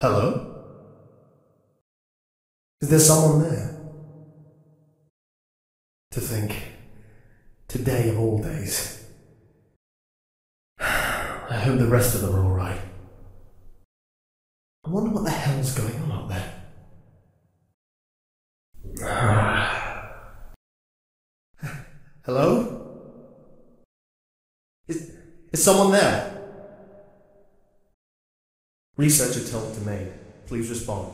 Hello? Is there someone there? To think, today of all days. I hope the rest of them are alright. I wonder what the hell's going on out there. Hello? Is someone there? Researcher told to Maine. Please respond.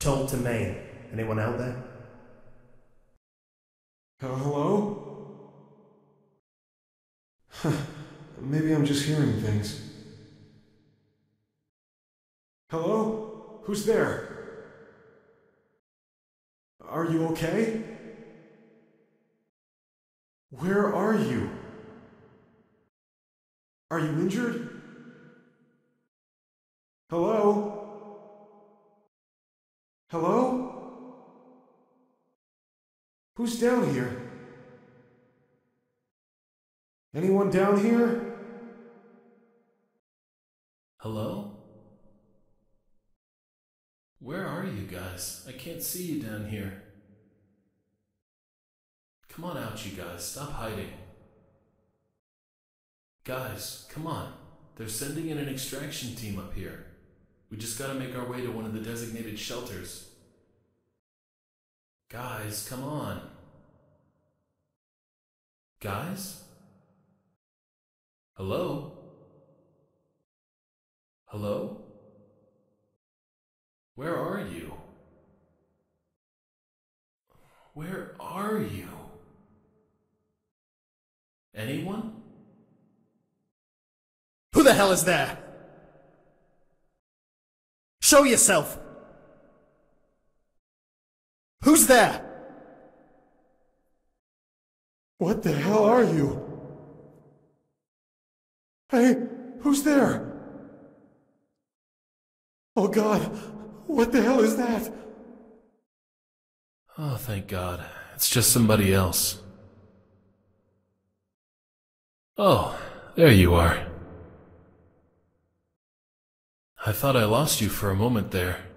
Told to Maine. Anyone out there? Hello? Maybe I'm just hearing things. Hello? Who's there? Are you okay? Where are you? Are you injured? Hello? Hello? Who's down here? Anyone down here? Hello? Where are you guys? I can't see you down here. Come on out, you guys. Stop hiding. Guys, come on. They're sending in an extraction team up here. We just gotta make our way to one of the designated shelters. Guys, come on. Guys? Hello? Hello? Where are you? Where are you? Anyone? Who the hell is there? Show yourself! Who's there? What the hell are you? Hey, who's there? Oh God, what the hell is that? Oh, thank God. It's just somebody else. Oh, there you are. I thought I lost you for a moment there.